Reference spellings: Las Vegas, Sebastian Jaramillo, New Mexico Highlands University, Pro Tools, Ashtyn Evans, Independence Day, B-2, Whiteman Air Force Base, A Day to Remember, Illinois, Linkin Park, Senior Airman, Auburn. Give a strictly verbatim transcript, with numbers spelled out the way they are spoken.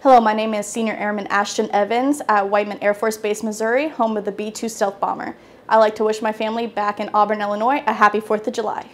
Hello, my name is Senior Airman Ashtyn Evans at Whiteman Air Force Base, Missouri, home of the B two stealth bomber. I'd like to wish my family back in Auburn, Illinois, a happy fourth of July.